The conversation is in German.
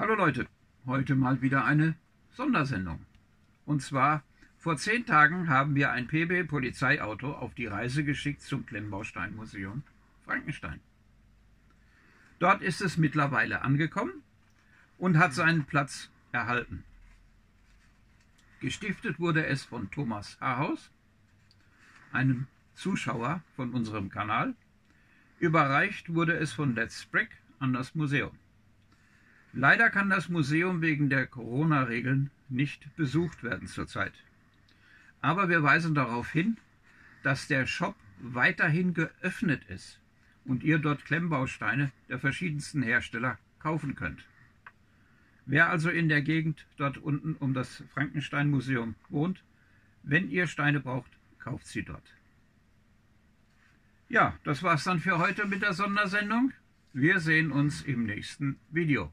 Hallo Leute, heute mal wieder eine Sondersendung. Und zwar, vor 10 Tagen haben wir ein PB-Polizeiauto auf die Reise geschickt zum Klemmbausteinmuseum Frankenstein. Dort ist es mittlerweile angekommen und hat seinen Platz erhalten. Gestiftet wurde es von Thomas Haus, einem Zuschauer von unserem Kanal. Überreicht wurde es von Let's Brick an das Museum. Leider kann das Museum wegen der Corona-Regeln nicht besucht werden zurzeit. Aber wir weisen darauf hin, dass der Shop weiterhin geöffnet ist und ihr dort Klemmbausteine der verschiedensten Hersteller kaufen könnt. Wer also in der Gegend dort unten um das Frankenstein-Museum wohnt, wenn ihr Steine braucht, kauft sie dort. Ja, das war's dann für heute mit der Sondersendung. Wir sehen uns im nächsten Video.